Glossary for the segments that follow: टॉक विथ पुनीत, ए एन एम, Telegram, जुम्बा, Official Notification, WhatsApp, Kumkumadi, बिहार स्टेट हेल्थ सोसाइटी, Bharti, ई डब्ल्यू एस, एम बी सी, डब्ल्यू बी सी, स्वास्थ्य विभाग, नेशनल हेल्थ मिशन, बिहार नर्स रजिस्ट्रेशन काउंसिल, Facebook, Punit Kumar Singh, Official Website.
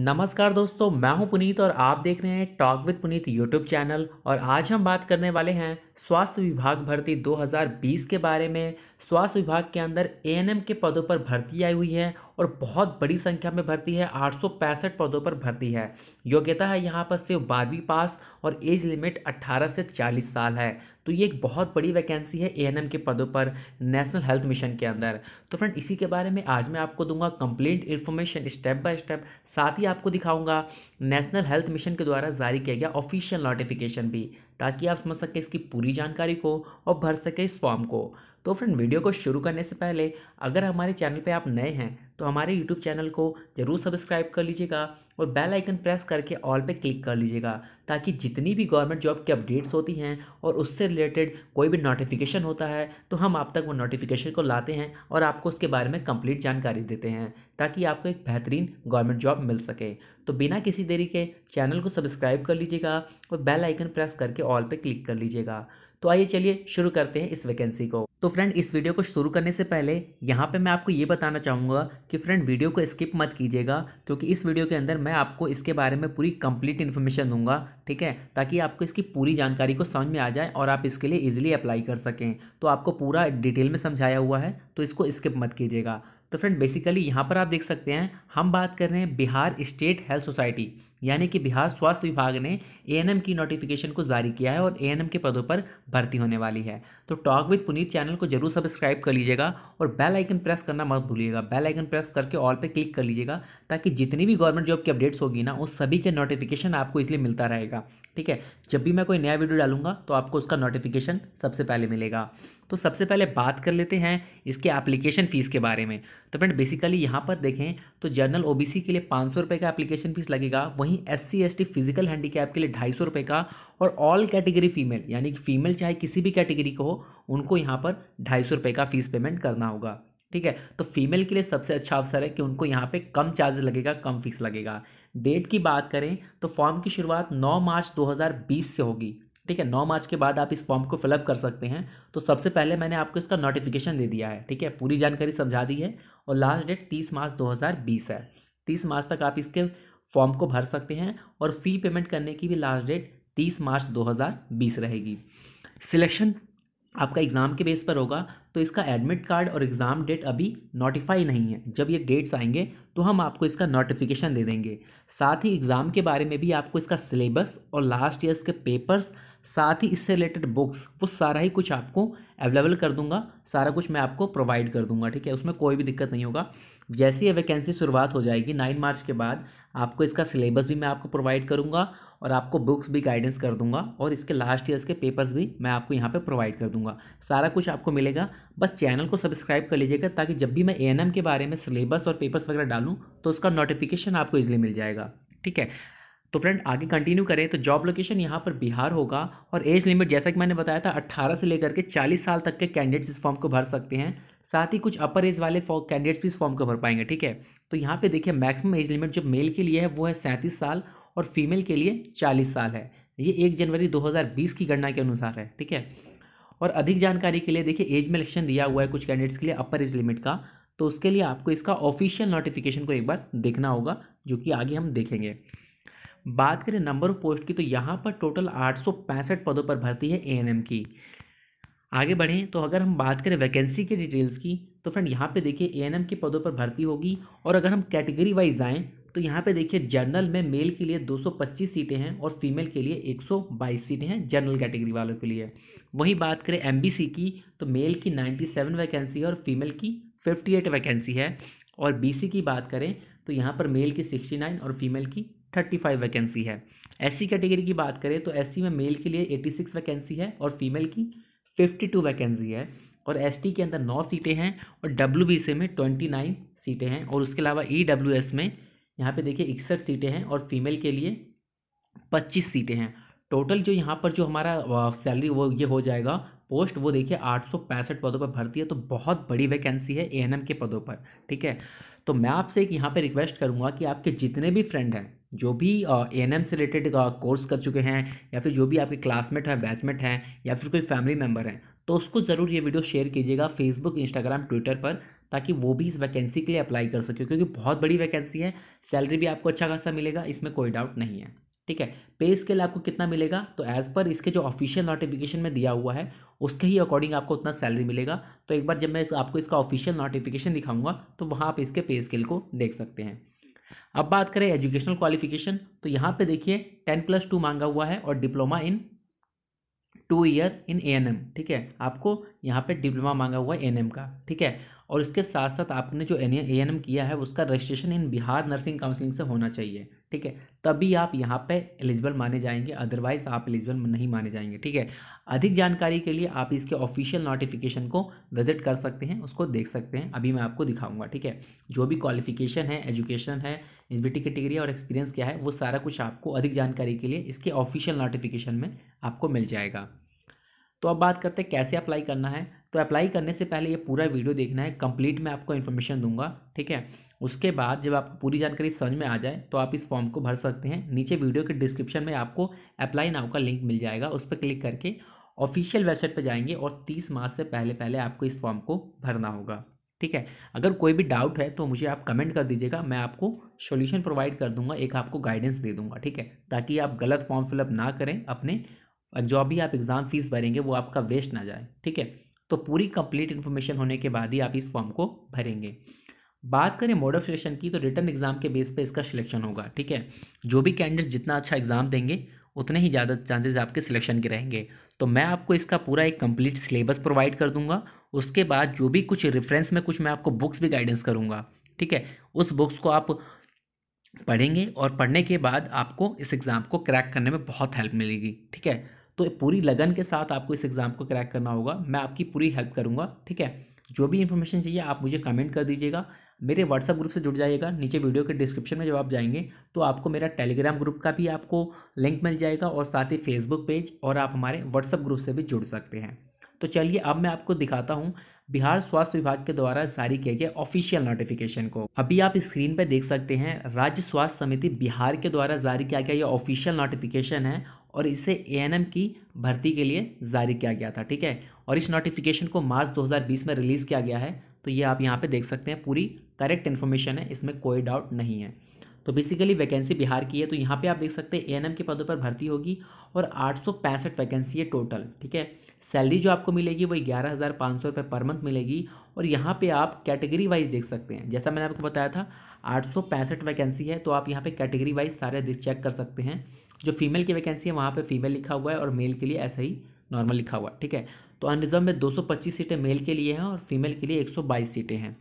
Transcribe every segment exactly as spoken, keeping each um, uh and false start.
नमस्कार दोस्तों, मैं हूं पुनीत और आप देख रहे हैं टॉक विथ पुनीत YouTube channel. और आज हम बात करने वाले हैं स्वास्थ्य विभाग भर्ती दो हज़ार बीस के बारे में। स्वास्थ्य विभाग के अंदर ए एन एम के पदों पर भर्ती आई हुई है और बहुत बड़ी संख्या में भर्ती है, आठ सौ पैंसठ पदों पर भर्ती है। योग्यता है यहाँ पर सिर्फ बारहवीं पास और एज लिमिट अट्ठारह से चालीस साल है। तो ये एक बहुत बड़ी वैकेंसी है ए एन एम के पदों पर नेशनल हेल्थ मिशन के अंदर। तो फ्रेंड, इसी के बारे में आज मैं आपको दूंगा complete information step by step. साथ ही आपको दिखाऊंगा नेशनल हेल्थ मिशन के द्वारा जारी किया गया ऑफिशियल नोटिफिकेशन भी, ताकि आप समझ सकें इसकी पूरी जानकारी को और भर सकें इस फॉर्म को। तो फ्रेंड, वीडियो को शुरू करने से पहले अगर हमारे चैनल पे आप नए हैं तो हमारे यूट्यूब चैनल को ज़रूर सब्सक्राइब कर लीजिएगा और बेल आइकन प्रेस करके ऑल पे क्लिक कर लीजिएगा, ताकि जितनी भी गवर्नमेंट जॉब की अपडेट्स होती हैं और उससे रिलेटेड कोई भी नोटिफिकेशन होता है तो हम आप तक वो नोटिफिकेशन को लाते हैं और आपको उसके बारे में कंप्लीट जानकारी देते हैं, ताकि आपको एक बेहतरीन गवर्नमेंट जॉब मिल सके। तो बिना किसी देरी के चैनल को सब्सक्राइब कर लीजिएगा और बेल आइकन प्रेस करके ऑल पे क्लिक कर लीजिएगा। तो आइए चलिए शुरू करते हैं इस वैकेंसी को। तो फ्रेंड, इस वीडियो को शुरू करने से पहले यहाँ पे मैं आपको ये बताना चाहूँगा कि फ्रेंड, वीडियो को स्किप मत कीजिएगा, क्योंकि इस वीडियो के अंदर मैं आपको इसके बारे में पूरी कंप्लीट इन्फॉर्मेशन दूंगा, ठीक है, ताकि आपको इसकी पूरी जानकारी को समझ में आ जाए और आप इसके लिए ईजिली अप्लाई कर सकें। तो आपको पूरा डिटेल में समझाया हुआ है, तो इसको स्किप मत कीजिएगा। तो फ्रेंड, बेसिकली यहाँ पर आप देख सकते हैं हम बात कर रहे हैं बिहार स्टेट हेल्थ सोसाइटी, यानी कि बिहार स्वास्थ्य विभाग ने ए एन एम की नोटिफिकेशन को जारी किया है और ए एन एम के पदों पर भर्ती होने वाली है। तो टॉक विथ पुनीत चैनल को जरूर सब्सक्राइब कर लीजिएगा और बेल आइकन प्रेस करना मत भूलिएगा। बेल आइकन प्रेस करके ऑल पे क्लिक कर लीजिएगा, ताकि जितनी भी गवर्नमेंट जॉब की अपडेट्स होगी ना, उस सभी के नोटिफिकेशन आपको इसलिए मिलता रहेगा, ठीक है। जब भी मैं कोई नया वीडियो डालूंगा तो आपको उसका नोटिफिकेशन सबसे पहले मिलेगा। तो सबसे पहले बात कर लेते हैं इसके एप्लीकेशन फ़ीस के बारे में। तो फ्रेंड, बेसिकली यहाँ पर देखें तो जनरल ओबीसी के लिए पाँच सौ रुपये का एप्लीकेशन फ़ीस लगेगा, वहीं एससी एसटी फिजिकल हैंडीकैप के लिए ढाई सौ रुपये का, और ऑल कैटेगरी फीमेल, यानी कि फीमेल चाहे किसी भी कैटेगरी को हो, उनको यहाँ पर ढाई सौ रुपये का फ़ीस पेमेंट करना होगा, ठीक है। तो फीमेल के लिए सबसे अच्छा अवसर है कि उनको यहाँ पे कम चार्ज लगेगा, कम फीस लगेगा। डेट की बात करें तो फॉर्म की शुरुआत नौ मार्च दो हज़ार बीस से होगी, ठीक है। नौ मार्च के बाद आप इस फॉर्म को फिलअप कर सकते हैं। तो सबसे पहले मैंने आपको इसका नोटिफिकेशन दे दिया है, ठीक है, पूरी जानकारी समझा दी है। और लास्ट डेट तीस मार्च दो हज़ार बीस है। तीस मार्च तक आप इसके फॉर्म को भर सकते हैं और फ़ी पेमेंट करने की भी लास्ट डेट तीस मार्च दो हज़ार बीस रहेगी। सिलेक्शन आपका एग्ज़ाम के बेस पर होगा, तो इसका एडमिट कार्ड और एग्ज़ाम डेट अभी नोटिफाई नहीं है। जब ये डेट्स आएंगे तो हम आपको इसका नोटिफिकेशन दे देंगे। साथ ही एग्ज़ाम के बारे में भी आपको इसका सिलेबस और लास्ट ईयर्स के पेपर्स, साथ ही इससे रिलेटेड बुक्स, वो सारा ही कुछ आपको अवेलेबल कर दूंगा, सारा कुछ मैं आपको प्रोवाइड कर दूंगा, ठीक है। उसमें कोई भी दिक्कत नहीं होगा। जैसे ही वैकेंसी शुरुआत हो जाएगी नौ मार्च के बाद, आपको इसका सिलेबस भी मैं आपको प्रोवाइड करूंगा और आपको बुक्स भी गाइडेंस कर दूंगा, और इसके लास्ट ईयर्स के पेपर्स भी मैं आपको यहाँ पर प्रोवाइड कर दूँगा। सारा कुछ आपको मिलेगा। बस चैनल को सब्सक्राइब कर लीजिएगा, ताकि जब भी मैं ए एन एम के बारे में सिलेबस और पेपर्स वगैरह डालूँ तो उसका नोटिफिकेशन आपको इजीली मिल जाएगा, ठीक है। तो फ्रेंड, आगे कंटिन्यू करें तो जॉब लोकेशन यहाँ पर बिहार होगा, और एज लिमिट जैसा कि मैंने बताया था अट्ठारह से लेकर के चालीस साल तक के कैंडिडेट्स इस फॉर्म को भर सकते हैं। साथ ही कुछ अपर एज वाले कैंडिडेट्स भी इस फॉर्म को भर पाएंगे, ठीक है। तो यहाँ पे देखिए मैक्सिमम एज लिमिट जो मेल के लिए है वो है सैंतीस साल और फीमेल के लिए चालीस साल है। ये एक जनवरी दो हज़ार बीस की गणना के अनुसार है, ठीक है। और अधिक जानकारी के लिए देखिए एज में लक्षण दिया हुआ है कुछ कैंडिडेट्स के लिए अपर एज लिमिट का, तो उसके लिए आपको इसका ऑफिशियल नोटिफिकेशन को एक बार देखना होगा, जो कि आगे हम देखेंगे। बात करें नंबर ऑफ पोस्ट की, तो यहाँ पर टोटल आठ सौ पैंसठ पदों पर भर्ती है ए एन एम की। आगे बढ़ें तो अगर हम बात करें वैकेंसी के डिटेल्स की, तो फ्रेंड यहाँ पे देखिए ए एन एम के पदों पर भर्ती होगी। और अगर हम कैटेगरी वाइज आएँ तो यहाँ पे देखिए जनरल में मेल के लिए दो सौ पच्चीस सीटें हैं और फीमेल के लिए एक सौ बाईस सीटें हैं जनरल कैटेगरी वालों के लिए। वहीं बात करें एम बी सी की, तो मेल की सत्तानवे वैकेंसी है और फीमेल की अट्ठावन वैकेंसी है। और बी सी की बात करें तो यहाँ पर मेल की उनहत्तर और फीमेल की पैंतीस वैकेंसी है। एस सी कैटेगरी की बात करें तो एस सी में मेल के लिए छियासी वैकेंसी है और फीमेल की बावन वैकेंसी है। और एस टी के अंदर नौ सीटें हैं और डब्ल्यू बी सी में उनतीस सीटें हैं। और उसके अलावा ई डब्ल्यू एस में यहाँ पे देखिए इकसठ सीटें हैं और फीमेल के लिए पच्चीस सीटें हैं। टोटल जो यहाँ पर जो हमारा सैलरी वो ये हो जाएगा पोस्ट, वो देखिए आठ सौ पैंसठ पदों पर भर्ती है, तो बहुत बड़ी वैकेंसी है ए एन एम के पदों पर, ठीक है। तो मैं आपसे एक यहाँ पे रिक्वेस्ट करूँगा कि आपके जितने भी फ्रेंड हैं, जो भी एएनएम से रिलेटेड कोर्स कर चुके हैं या फिर जो भी आपके क्लासमेट हैं, बैचमेट हैं या फिर कोई फैमिली मेम्बर हैं, तो उसको ज़रूर ये वीडियो शेयर कीजिएगा फेसबुक, इंस्टाग्राम, ट्विटर पर, ताकि वो भी इस वैकेंसी के लिए अप्लाई कर सके, क्योंकि बहुत बड़ी वैकेंसी है। सैलरी भी आपको अच्छा खासा मिलेगा, इसमें कोई डाउट नहीं है। ठीक है, पे स्केल आपको कितना मिलेगा, तो एज़ पर इसके जो ऑफिशियल नोटिफिकेशन में दिया हुआ है उसके ही अकॉर्डिंग आपको उतना सैलरी मिलेगा। तो एक बार जब मैं आपको इसका ऑफिशियल नोटिफिकेशन दिखाऊंगा तो वहाँ आप इसके पे स्केल को देख सकते हैं। अब बात करें एजुकेशनल क्वालिफिकेशन, तो यहाँ पे देखिए टेन प्लस टू मांगा हुआ है और diploma in two year in ए एन एम। ठीक है, आपको यहाँ पे डिप्लोमा मांगा हुआ है ए एन एम का। ठीक है, और इसके साथ साथ आपने जो ए एन एम किया है उसका registration in Bihar nursing council से होना चाहिए। ठीक है, तभी आप यहाँ पे एलिजिबल माने जाएंगे, अदरवाइज आप एलिजिबल नहीं माने जाएंगे। ठीक है, अधिक जानकारी के लिए आप इसके ऑफिशियल नोटिफिकेशन को विजिट कर सकते हैं, उसको देख सकते हैं, अभी मैं आपको दिखाऊंगा। ठीक है, जो भी क्वालिफिकेशन है, एजुकेशन है, एलिजिबिलिटी की डिग्री और एक्सपीरियंस क्या है, वो सारा कुछ आपको अधिक जानकारी के लिए इसके ऑफिशियल नोटिफिकेशन में आपको मिल जाएगा। तो अब बात करते हैं कैसे अप्लाई करना है। तो अप्लाई करने से पहले ये पूरा वीडियो देखना है, कंप्लीट मैं आपको इन्फॉर्मेशन दूंगा। ठीक है, उसके बाद जब आपको पूरी जानकारी समझ में आ जाए तो आप इस फॉर्म को भर सकते हैं। नीचे वीडियो के डिस्क्रिप्शन में आपको अप्लाई नाउ का लिंक मिल जाएगा, उस पर क्लिक करके ऑफिशियल वेबसाइट पर जाएंगे और तीस मार्च से पहले पहले आपको इस फॉर्म को भरना होगा। ठीक है, अगर कोई भी डाउट है तो मुझे आप कमेंट कर दीजिएगा, मैं आपको सॉल्यूशन प्रोवाइड कर दूंगा, एक आपको गाइडेंस दे दूंगा। ठीक है, ताकि आप गलत फॉर्म फिलअप ना करें, अपने जो भी आप एग्ज़ाम फीस भरेंगे वो आपका वेस्ट ना जाए। ठीक है, तो पूरी कंप्लीट इन्फॉर्मेशन होने के बाद ही आप इस फॉर्म को भरेंगे। बात करें मोड ऑफ सिलेक्शन की, तो रिटन एग्ज़ाम के बेस पे इसका सिलेक्शन होगा। ठीक है, जो भी कैंडिडेट्स जितना अच्छा एग्ज़ाम देंगे उतने ही ज़्यादा चांसेस आपके सिलेक्शन के रहेंगे। तो मैं आपको इसका पूरा एक कंप्लीट सिलेबस प्रोवाइड कर दूंगा। उसके बाद जो भी कुछ रेफरेंस में कुछ मैं आपको बुक्स भी गाइडेंस करूँगा। ठीक है, उस बुक्स को आप पढ़ेंगे और पढ़ने के बाद आपको इस एग्ज़ाम को क्रैक करने में बहुत हेल्प मिलेगी। ठीक है, तो पूरी लगन के साथ आपको इस एग्ज़ाम को क्रैक करना होगा, मैं आपकी पूरी हेल्प करूंगा। ठीक है, जो भी इन्फॉर्मेशन चाहिए आप मुझे कमेंट कर दीजिएगा, मेरे व्हाट्सएप ग्रुप से जुड़ जाइएगा। नीचे वीडियो के डिस्क्रिप्शन में जब आप जाएंगे तो आपको मेरा टेलीग्राम ग्रुप का भी आपको लिंक मिल जाएगा और साथ ही फेसबुक पेज, और आप हमारे व्हाट्सएप ग्रुप से भी जुड़ सकते हैं। तो चलिए अब मैं आपको दिखाता हूँ बिहार स्वास्थ्य विभाग के द्वारा जारी किए गए ऑफिशियल नोटिफिकेशन को। अभी आप स्क्रीन पर देख सकते हैं, राज्य स्वास्थ्य समिति बिहार के द्वारा जारी किया गया ये ऑफिशियल नोटिफिकेशन है और इसे ए एन एम की भर्ती के लिए जारी किया गया था। ठीक है, और इस नोटिफिकेशन को मार्च दो हज़ार बीस में रिलीज़ किया गया है। तो ये आप यहाँ पे देख सकते हैं, पूरी करेक्ट इन्फॉर्मेशन है, इसमें कोई डाउट नहीं है। तो बेसिकली वैकेंसी बिहार की है, तो यहाँ पे आप देख सकते हैं ए एन एम के पदों पर भर्ती होगी और आठ सौ पैंसठ वैकेंसी है टोटल। ठीक है, सैलरी जो आपको मिलेगी वो ग्यारह हज़ार पाँच सौ रुपये पर मंथ मिलेगी। और यहाँ पे आप कैटेगरी वाइज देख सकते हैं, जैसा मैंने आपको बताया था आठ सौ पैंसठ वैकेंसी है, तो आप यहाँ पे कैटेगरी वाइज सारे चेक कर सकते हैं। जो फीमेल की वैकेंसी है वहाँ पे फीमेल लिखा हुआ है और मेल के लिए ऐसा ही नॉर्मल लिखा हुआ है। ठीक है, तो अनरिजर्व में दो सौ पच्चीस सीटें मेल के लिए हैं और फीमेल के लिए एक सौ बाईस सीटें हैं।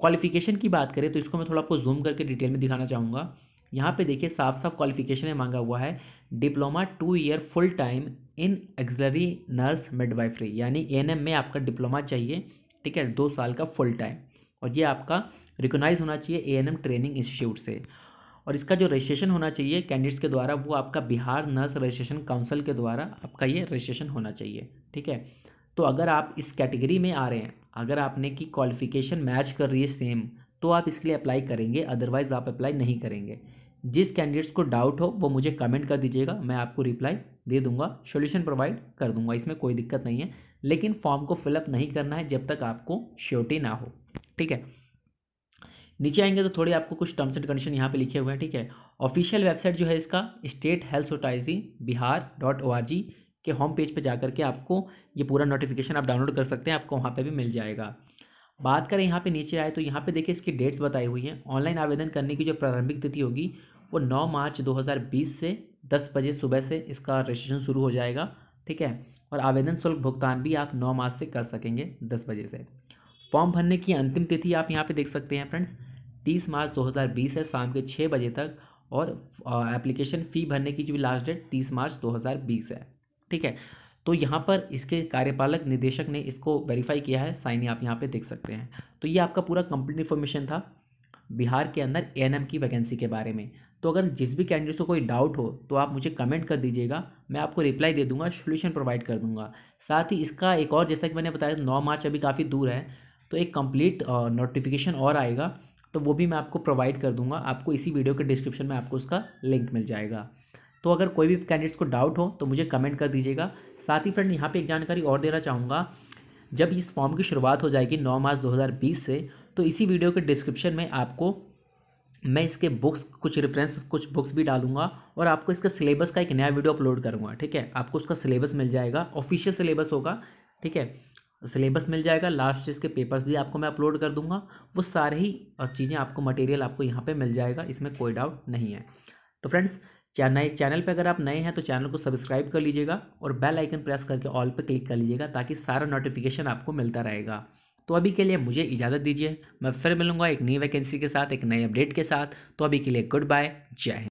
क्वालिफिकेशन की बात करें तो इसको मैं थोड़ा आपको जूम करके डिटेल में दिखाना चाहूँगा। यहाँ पे देखिए साफ साफ क्वालिफिकेशन है मांगा हुआ है, diploma two year full time in auxiliary nurse midwifery, यानी एन एम में आपका डिप्लोमा चाहिए। ठीक है, दो साल का फुल टाइम, और ये आपका रिकोगनाइज होना चाहिए ए एन एम training institute से। और इसका जो रजिस्ट्रेशन होना चाहिए कैंडिडेट्स के द्वारा वो आपका बिहार नर्स रजिस्ट्रेशन काउंसिल के द्वारा आपका ये रजिस्ट्रेशन होना चाहिए। ठीक है, तो अगर आप इस कैटेगरी में आ रहे हैं, अगर आपने की क्वालिफिकेशन मैच कर रही है सेम, तो आप इसके लिए अप्लाई करेंगे, अदरवाइज़ आप अप्लाई नहीं करेंगे। जिस कैंडिडेट्स को डाउट हो वो मुझे कमेंट कर दीजिएगा, मैं आपको रिप्लाई दे दूंगा, सोल्यूशन प्रोवाइड कर दूंगा, इसमें कोई दिक्कत नहीं है। लेकिन फॉर्म को फिलअप नहीं करना है जब तक आपको श्योरिटी ना हो। ठीक है, नीचे आएंगे तो थोड़ी आपको कुछ टर्म्स एंड कंडीशन यहाँ पे लिखे हुए हैं। ठीक है, ऑफिशियल वेबसाइट जो है इसका state health society Bihar dot O R G के होम पेज पे जाकर के आपको ये पूरा नोटिफिकेशन आप डाउनलोड कर सकते हैं, आपको वहाँ पे भी मिल जाएगा। बात करें यहाँ पे नीचे आए तो यहाँ पे देखिए इसकी डेट्स बताई हुई हैं। ऑनलाइन आवेदन करने की जो प्रारंभिक तिथि होगी वो नौ मार्च दो हज़ार बीस से दस बजे सुबह से इसका रजिस्ट्रेशन शुरू हो जाएगा। ठीक है, और आवेदन शुल्क भुगतान भी आप नौ मार्च से कर सकेंगे दस बजे से। फॉर्म भरने की अंतिम तिथि आप यहाँ पर देख सकते हैं फ्रेंड्स, तीस मार्च दो हज़ार बीस है शाम के छः बजे तक, और एप्लीकेशन फ़ी भरने की जो भी लास्ट डेट तीस मार्च दो हज़ार बीस है। ठीक है, तो यहाँ पर इसके कार्यपालक निदेशक ने इसको वेरीफाई किया है, साइन आप यहाँ पे देख सकते हैं। तो ये आपका पूरा कंप्लीट इन्फॉर्मेशन था बिहार के अंदर ए एन एम की वैकेंसी के बारे में। तो अगर जिस भी कैंडिडेट को कोई डाउट हो तो आप मुझे कमेंट कर दीजिएगा, मैं आपको रिप्लाई दे दूँगा, सोल्यूशन प्रोवाइड कर दूँगा। साथ ही इसका एक और, जैसा कि मैंने बताया नौ मार्च अभी काफ़ी दूर है, तो एक कम्प्लीट नोटिफिकेशन और आएगा तो वो भी मैं आपको प्रोवाइड कर दूंगा। आपको इसी वीडियो के डिस्क्रिप्शन में आपको उसका लिंक मिल जाएगा। तो अगर कोई भी कैंडिडेट्स को डाउट हो तो मुझे कमेंट कर दीजिएगा। साथ ही फ्रेंड यहाँ पे एक जानकारी और देना चाहूँगा, जब इस फॉर्म की शुरुआत हो जाएगी नौ मार्च दो हज़ार बीस से, तो इसी वीडियो के डिस्क्रिप्शन में आपको मैं इसके बुक्स, कुछ रेफरेंस, कुछ बुक्स भी डालूंगा और आपको इसका सिलेबस का एक नया वीडियो अपलोड करूँगा। ठीक है, आपको उसका सिलेबस मिल जाएगा, ऑफिशियल सिलेबस होगा। ठीक है, सिलेबस मिल जाएगा, लास्ट ईयर के पेपर्स भी आपको मैं अपलोड कर दूंगा। वो सारे ही चीज़ें आपको, मटेरियल आपको यहाँ पे मिल जाएगा, इसमें कोई डाउट नहीं है। तो फ्रेंड्स नए चैनल पे अगर आप नए हैं तो चैनल को सब्सक्राइब कर लीजिएगा और बेल आइकन प्रेस करके ऑल पे क्लिक कर लीजिएगा, ताकि सारा नोटिफिकेशन आपको मिलता रहेगा। तो अभी के लिए मुझे इजाज़त दीजिए, मैं फिर मिलूँगा एक नई वैकेंसी के साथ, एक नई अपडेट के साथ। तो अभी के लिए गुड बाय, जय हिंद।